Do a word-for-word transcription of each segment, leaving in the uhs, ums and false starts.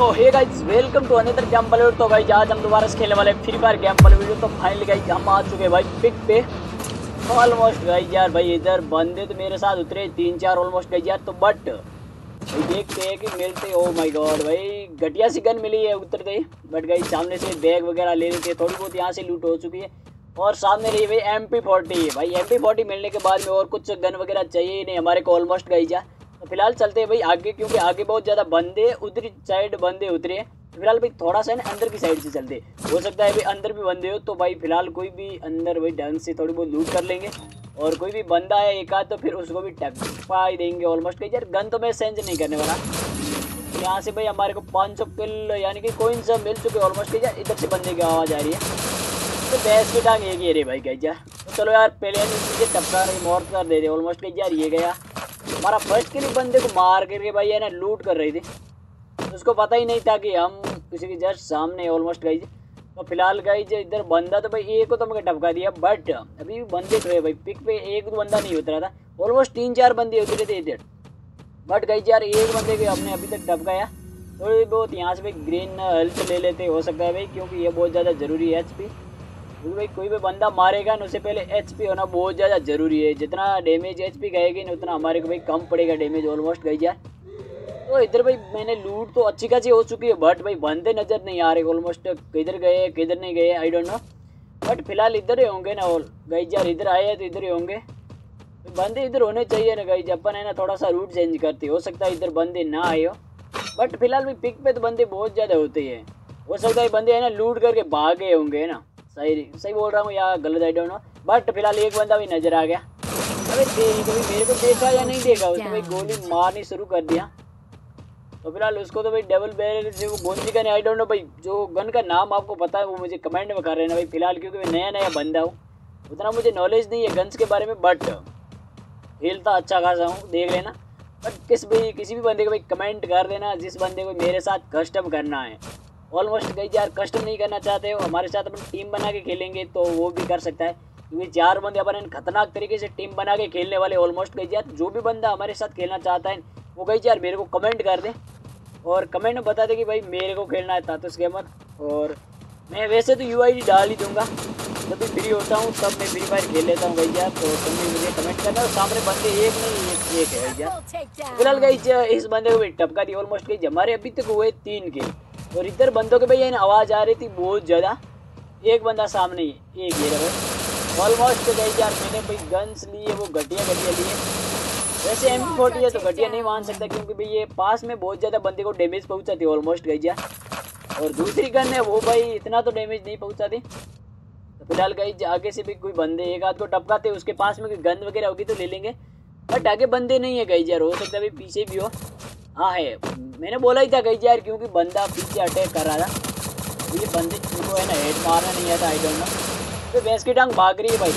तो hey guys welcome to another game play. तो भाई आज हम दोबारा से खेलने वाले free fire game play video. तो फाइनली गाइस हम आ चुके हैं भाई पिक पे ऑलमोस्ट। गाइस यार भाई इधर बंदे तो मेरे साथ उतरे तीन चार ऑलमोस्ट गाइस यार। तो बट भाई देखते हैं कि मिलते। ओ माय गॉड भाई घटिया सी गन मिली है उतरते ही। बट गाइस सामने से बैग वगैरह ले लेते हैं, थोड़ी बहुत यहाँ से लूट हो चुकी है। और सामने रही भाई एम पी फोर्टी। भाई एम पी फोर्टी मिलने के बाद में और कुछ गन वगैरह चाहिए ही नहीं हमारे को ऑलमोस्ट गाइस यार। तो फिलहाल चलते हैं भाई आगे, क्योंकि आगे बहुत ज़्यादा बंदे उधरी साइड बंदे उतरे हैं। तो फिलहाल भाई थोड़ा सा ना अंदर की साइड से चलते, हो सकता है भाई अंदर भी बंदे हो। तो भाई फिलहाल कोई भी अंदर भाई ढंग से थोड़ी बहुत लूट कर लेंगे, और कोई भी बंदा है एक आध तो फिर उसको भी टपा ही देंगे ऑलमोस्ट कहीं यार। गन तो मैं सेंज नहीं करने वाला। यहाँ से भाई हमारे को पाँच सौ किल यानी कि कोइन सब मिल चुके ऑलमोस्ट कहीं यार। इधर से बंदे की आवाज़ आ रही है, तो बैस की टांग एक ही अरे भाई गई यार। तो चलो यार पहले मुझे टपका रिमोट कर दे रहे ऑलमोस्ट कहीं यार। ये गया हमारा फर्स्ट के लिए बंदे को मार करके भाई है ना लूट कर रही थी, उसको पता ही नहीं था कि हम किसी के जस्ट सामने ऑलमोस्ट गई। तो फिलहाल गई जो इधर बंदा तो भाई एक को तो मुझे टपका दिया, बट अभी भी बंदे खड़े भाई पिक पे एक बंदा नहीं उतरा था। ऑलमोस्ट तीन चार बंदे उतरे थे इधर, बट गई यार एक बंदे को हमने अभी तक टपकाया। थोड़ी बहुत यहाँ से भाई ग्रीन हेल्थ ले लेते हो सकता है भाई, क्योंकि ये बहुत ज़्यादा ज़रूरी है एच पी। क्योंकि भाई कोई भी बंदा मारेगा ना उससे पहले एच पी होना बहुत ज़्यादा ज़रूरी है। जितना डैमेज एच पी गएगी ना उतना हमारे को भाई कम पड़ेगा डैमेज ऑलमोस्ट गई यार। तो इधर भाई मैंने लूट तो अच्छी खासी हो चुकी है, बट भाई बंदे नज़र नहीं आ रहे ऑलमोस्ट किधर गए किधर नहीं गए आई डोंट नो। बट फिलहाल इधर ही होंगे ना ऑल गई यार, इधर आए हैं तो इधर ही होंगे। तो बंदे इधर होने चाहिए ना गई, अपन है ना थोड़ा सा रूट चेंज करते, हो सकता है इधर बंदे ना आए हो। बट फिलहाल भाई पिक पे तो बंदे बहुत ज़्यादा होते हैं, हो सकता है बंदे है ना लूट करके भागे होंगे ना। सही सही बोल रहा हूँ या गलत आई डोंट नो। बट फिलहाल एक बंदा भी नजर आ गया। अरे कभी मेरे को देखा या नहीं देखा, उसने भाई गोली मारनी शुरू कर दिया। तो फिलहाल उसको तो भाई डबल बैरल से वो गोली का नहीं आई डोंट नो भाई, जो गन का नाम आपको पता है वो मुझे कमेंट में कर रहे हैं भाई। फिलहाल क्योंकि मैं नया नया बंदा हूँ, उतना मुझे नॉलेज नहीं है गन्स के बारे में, बट खेलता अच्छा खासा हूँ देख लेना। बट किस भी किसी भी बंदे को भाई कमेंट कर देना जिस बंदे को मेरे साथ कस्टम करना है ऑलमोस्ट गई यार। कस्टम नहीं करना चाहते हो हमारे साथ, अपन टीम बना के खेलेंगे तो वो भी कर सकता है। क्योंकि चार बंदे अपन खतरनाक तरीके से टीम बना के खेलने वाले ऑलमोस्ट गई यार। जो भी बंदा हमारे साथ खेलना चाहता है वो गई यार मेरे को कमेंट कर दे, और कमेंट में बता दे कि भाई मेरे को खेलना है तातुस गेमर। और मैं वैसे तो यू आई डी डाल ही दूँगा, जब भी फ्री होता हूँ तब मैं फ्री फायर खेल लेता हूँ गई यार। तो तुम भी मुझे कमेंट करना, और सामने बंदे एक नहीं एक है यार। फिलहाल गई इस बंदे को भी टपका दी ऑलमोस्ट गई। हमारे अभी तक हुए तीन खेल, और इधर बंदों के भाई ये आवाज़ आ रही थी बहुत ज़्यादा। एक बंदा सामने ही एक गिरा भाई ऑलमोस्ट गई यार। मैंने भाई गन्स लिए वो घटिया घटिया लिए, वैसे एम पी फोर्टी है तो घटिया नहीं मान सकता, क्योंकि भाई ये पास में बहुत ज़्यादा बंदे को डैमेज पहुंचाती ऑलमोस्ट गई यार। और दूसरी गन है वो भाई इतना तो डैमेज नहीं पहुँचाती। तो फिलहाल गई आगे से भी कोई बंदे एक आध को टपकाते, उसके पास में कोई गन वगैरह होगी तो ले लेंगे। बट आगे बंदे नहीं है गई यार, हो सकता है भाई पीछे भी हो। हाँ है, मैंने बोला ही था गई यार, क्योंकि बंदा पीछे अटैक कर रहा था। तो ये बंदे को है ना हेड मारना नहीं आता आई डोंट नो। तो भैंस की टांग भाग रही है भाई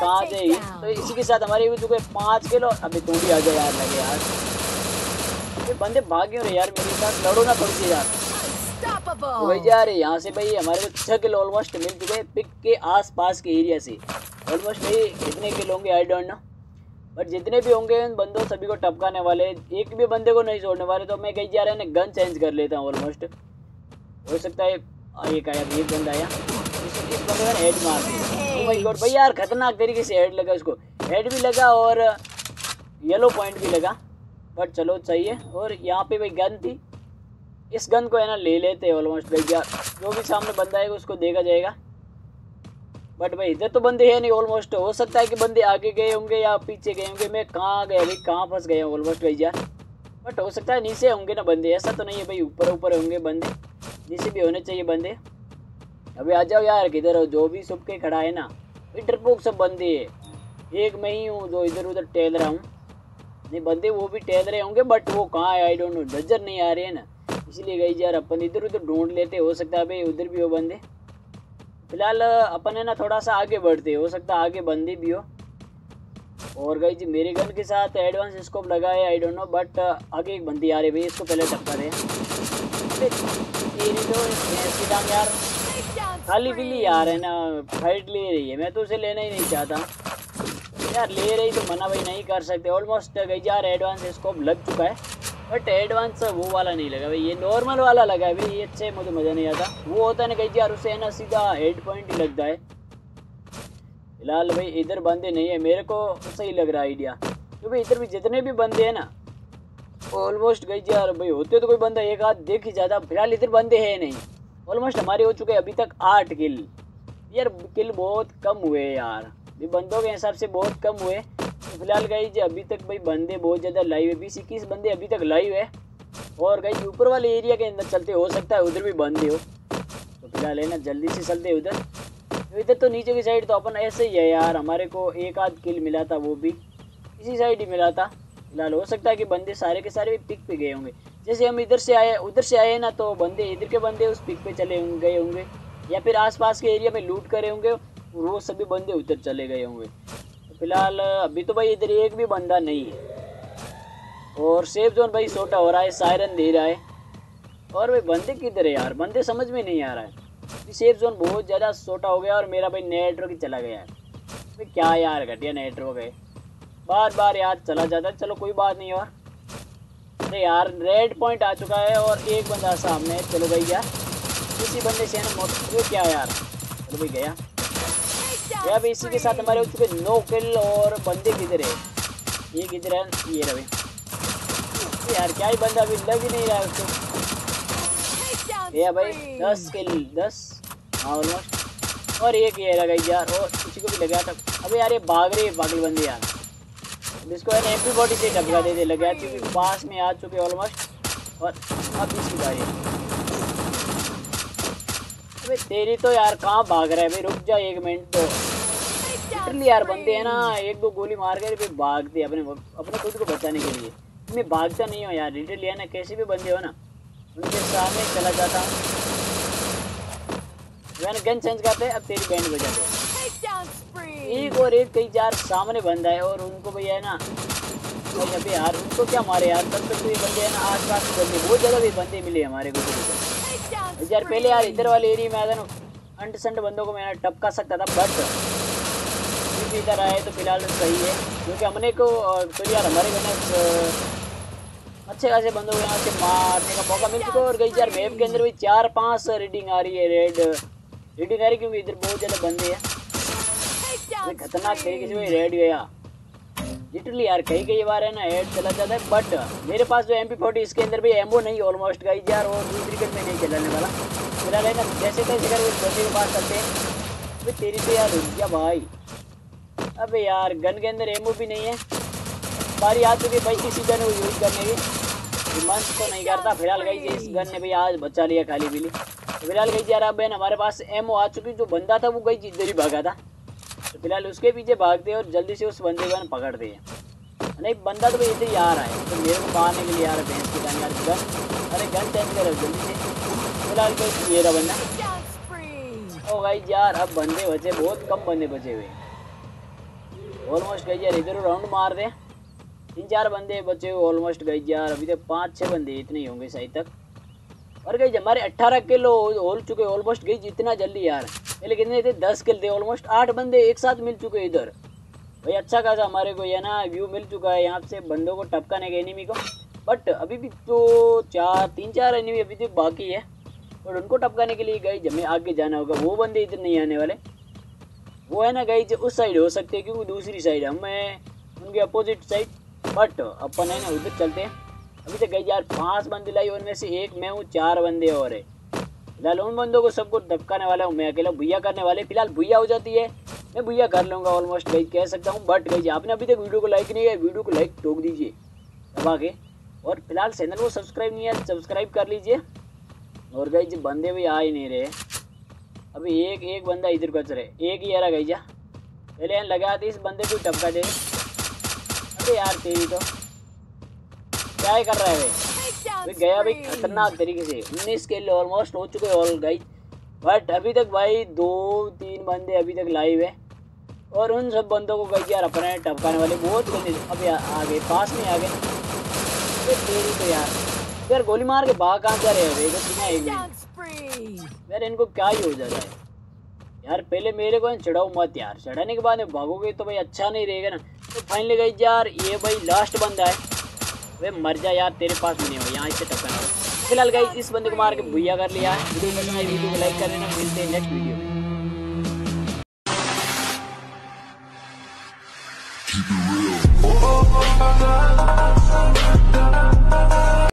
कहाँ से ही। तो इसी के साथ हमारे भी चुके पाँच किलो। अभी तू भी आ जाए यार, लगे यार ये बंदे भाग क्यों रहे यार मेरे साथ, लड़ो ना थोड़ी सी यार। तो भाई यार यहाँ से भाई हमारे को छः किलो ऑलमोस्ट मिल चुके पिक के आसपास के एरिया से ऑलमोस्ट। भाई कितने किलो होंगे आई डोंट नो, बट जितने भी होंगे उन बंदों सभी को टपकाने वाले, एक भी बंदे को नहीं छोड़ने वाले। तो मैं कहीं जा रहा है ना गन चेंज कर लेता हूँ ऑलमोस्ट। हो सकता है एक आया एक बंदा आया, इस बंदे ने हेड मार दिया। ओ माय गॉड भाई यार खतरनाक तरीके से हेड लगा उसको, हेड भी लगा और येलो पॉइंट भी लगा। बट चलो चाहिए। और यहाँ पे भाई गन थी, इस गन को है ना ले लेते ऑलमोस्ट भाई यार। जो भी सामने बंदा आएगा उसको देखा जाएगा। बट भाई इधर तो बंदे हैं नहीं ऑलमोस्ट, हो सकता है कि बंदे आगे गए होंगे या पीछे गए होंगे। मैं कहाँ गया भाई, कहाँ फंस गए ऑलमोस्ट गई यार। बट हो सकता है नीचे होंगे ना बंदे, ऐसा तो नहीं है भाई ऊपर ऊपर होंगे बंदे, नीचे भी होने चाहिए बंदे। अभी आ जाओ यार किधर हो, जो भी सब के खड़ा है ना डरपोक सब बंदे है। एक मैं ही हूँ जो इधर उधर टहल रहा हूँ, नहीं बंदे वो भी टहल रहे होंगे। बट वो कहाँ है आई डोंट नो, नजर नहीं आ रहे हैं ना, इसलिए गई यार अपन इधर उधर ढूंढ लेते। हो सकता है भाई उधर भी हो बंदे। फिलहाल अपन है ना थोड़ा सा आगे बढ़ते, हो सकता है आगे बंदे भी हो। और गई जी मेरे गन के साथ एडवांस स्कोप लगा है आई डोंट नो, बट आगे एक बंदी आ रही भाई, इसको पहले टपका रहे हैं यार। खाली बिल्ली यार है ना फाइट ले रही है, मैं तो उसे लेना ही नहीं चाहता यार। ले रही तो मना भाई नहीं कर सकते ऑलमोस्ट गई यार। एडवांस स्कोप लग चुका है बट एडवांस वो वाला नहीं लगा भाई, ये नॉर्मल वाला लगा है भाई, ये अच्छे मुझे मज़ा नहीं आता। वो होता है ना कहीं यार उसे है ना सीधा हेड पॉइंट ही लगता है। फिलहाल भाई इधर बंदे नहीं है, मेरे को सही लग रहा है आइडिया। तो भाई इधर भी जितने भी बंदे हैं ना ऑलमोस्ट गई यार भाई, होते तो कोई बंदा एक हाथ देख ही जाता, फिलहाल इधर बंदे है नहीं। ऑलमोस्ट हमारे हो चुके अभी तक आठ किल यार, किल बहुत कम हुए यार ये बंदों के हिसाब से, बहुत कम हुए। फिलहाल गई जी अभी तक भाई बंदे बहुत ज़्यादा लाइव है, बीस इक्कीस बंदे अभी तक लाइव है। और गई ऊपर वाले एरिया के अंदर चलते, हो सकता है उधर भी बंदे हो, तो फिलहाल है ना जल्दी से चलते उधर। तो इधर तो नीचे की साइड तो अपन ऐसे ही है यार, हमारे को एक आध किल मिला था वो भी इसी साइड ही मिला था। फिलहाल हो सकता है कि बंदे सारे के सारे भी पिक पे गए होंगे, जैसे हम इधर से आए उधर से आए ना, तो बंदे इधर के बंदे उस पिक पे चले गए होंगे, या फिर आसपास के एरिया में लूट करे होंगे, वो सभी बंदे उधर चले गए होंगे। तो फिलहाल अभी तो भाई इधर एक भी बंदा नहीं है, और सेफ जोन भाई छोटा हो रहा है, सायरन दे रहा है। और भाई बंदे किधर है यार, बंदे समझ में नहीं आ रहा है। सेफ जोन बहुत ज़्यादा छोटा हो गया, और मेरा भाई नेटवर्क ही चला गया है भाई, क्या यार घटिया नेटवर्क है, बार बार यार चला जाता है। चलो कोई बात नहीं। और अरे यार रेड पॉइंट आ चुका है, और एक बंदा सामने है। चलो भाई यार इसी बंदे से है ना मोटर, क्या यार चलो भाई गया यार। भाई इसी के साथ हमारे हो चुके नौ किल। और बंदे किधर है, ये किधर है, ये रहे यार, क्या ही बंदा अभी लग ही नहीं रहा उसको। यार भाई दस किल, दस हाँ ऑलमोस्ट। और एक ये लगा यार, और किसी को भी लगा था। अबे यार ये भाग रहे बाकी बंदे यार, इसको है ना एम पी बॉडी से डबका दे दे लगा, क्योंकि पास में आ चुके ऑलमोस्ट। और अब इसकी बारी है। अबे तेरी तो यार कहाँ भाग रहा है भाई, रुक जा एक मिनट। तो लिटरली यार बंदे है ना एक दो गोली मार कर फिर भागते अपने अपने खुद को बचाने के लिए। मैं भागता नहीं हूँ यार लिटरली है ना, कैसे भी बंदे हो ना उनके सामने चला जाता हूँ। मैंने गन चेंज करते हैं, अब तेरी बैंड बजाते हैं। एक और एक कई चार सामने बंदा है, और उनको भाई है ना भाई अभी यार उनको क्या मारे यार, तब तक तो ये बंदे है ना आस पास के बंदे बहुत ज़्यादा भी बंदे मिले हमारे को यार। पहले यार इधर वाले एरिया में आया ना अंट संट बंदों को मैं टपका सकता था, बट भी इधर आए तो फिलहाल सही है, क्योंकि हमने को तो यार हमारे को ना अच्छे खासे बंदों को यहाँ से मारने का मौका मिल चुका है। और गई यार वेब के अंदर भी चार पांच रीडिंग आ रही है, रेड रीडिंग आ रही, क्योंकि इधर बहुत ज़्यादा बंदे हैं खतरनाक तरीके से। रेड गया लिटरली यार कई कई बार है ना हेड चला जाता है, बट मेरे पास जो एम पी फोर्टी इसके अंदर भी एमओ नहीं ऑलमोस्ट गई यार, और दूसरी गन में नहीं चलाने वाला। फिलहाल है ना जैसे तैसे कर उस बंदे के पास करते हैं। अभी तेरी तो यार रुक गया भाई, अबे यार गन के अंदर एमओ भी नहीं है। बारी आ चुकी भाई किसी गन को यूज़ करने की, मन तो नहीं करता। फिलहाल गई इस गन ने भाई आज बचा लिया खाली पीली। फिलहाल गई यार अब है हमारे पास एमओ आ चुकी, जो बंदा था वो गई इधर ही भागा था, तो फिलहाल उसके पीछे भागते हैं और जल्दी से उस बंदे को पकड़ते हैं। नहीं बंदा तो भाई इधर यार आए, तो मेरे को मारने के लिए यार भैंस की जान यार गन, अरे गन चेंज करो जल्दी से। फिलहाल तो मेरा बंदा ओ भाई यार, अब बंदे बचे बहुत कम, बंदे बचे हुए ऑलमोस्ट गई यार। इधर राउंड मार दे, तीन चार बंदे बचे हुए ऑलमोस्ट गई यार, अभी तक पाँच छः बंदे इतने ही होंगे शायद तक। और गई हमारे अट्ठारह किलो हो चुके ऑलमोस्ट गई जितना जल्दी यार, लेकिन कितने थे दस किल थे, ऑलमोस्ट आठ बंदे एक साथ मिल चुके इधर भाई। अच्छा खासा हमारे को ये ना व्यू मिल चुका है यहाँ से बंदों को टपकाने के एनिमी को, बट अभी भी तो चार तीन चार एनिमी अभी भी बाकी है, और उनको टपकाने के लिए गई हमें आगे जाना होगा। वो बंदे इधर नहीं आने वाले, वो है ना गई जो उस साइड हो सकते हैं, क्योंकि दूसरी साइड हमें उनके अपोजिट साइड, बट अपन है ना उधर चलते हैं। अभी तक गई यार पाँच बंदे लाई, उनमें से एक मैं हूँ, चार बंदे और है। फिलहाल उन बंदों को सबको दबकाने वाला हूँ मैं अकेला, भुया करने वाले। फिलहाल भुया हो जाती है, मैं भुया कर लूँगा ऑलमोस्ट गई कह सकता हूँ। बट गई आपने अभी तक वीडियो को लाइक नहीं किया, वीडियो को लाइक ठोक दीजिए दबा के, और फिलहाल चैनल को सब्सक्राइब नहीं है सब्सक्राइब कर लीजिए। और गई जी बंदे भी आ ही नहीं रहे, अभी एक एक बंदा इधर को चले, एक ही यारा गई जा पहले लगा दी इस बंदे को टपका दे। अरे यार तेरी तो क्या कर रहा है भाई, गया भाई खतरनाक तरीके से। उन्नीस किल ऑलमोस्ट हो चुके ऑल गई, बट अभी तक भाई दो तीन बंदे अभी तक लाइव है, और उन सब बंदों को गई यार अपने टपकाने वाले बहुत बंदे। अब यार आगे पास में आ गए तेरी तो यार, यार गोली मार के भाग कहाँ जा रहे हैं भाई, एक यार इनको क्या ही हो जाता है यार। पहले मेरे को चढ़ाओ मत यार, चढ़ाने के बाद में भागोगे तो भाई अच्छा नहीं रहेगा ना। तो फाइनली गई यार ये भाई लास्ट बंदा है, वे मर जा यार, तेरे पास नहीं हो, यहाँ इससे टक्कर ना हो। फिलहाल गाइस इस बंदे को मार के भुइया कर लिया है। वीडियो पसंद आई वीडियो को लाइक कर देना, मिलते हैं नेक्स्ट वीडियो में। Keep it real.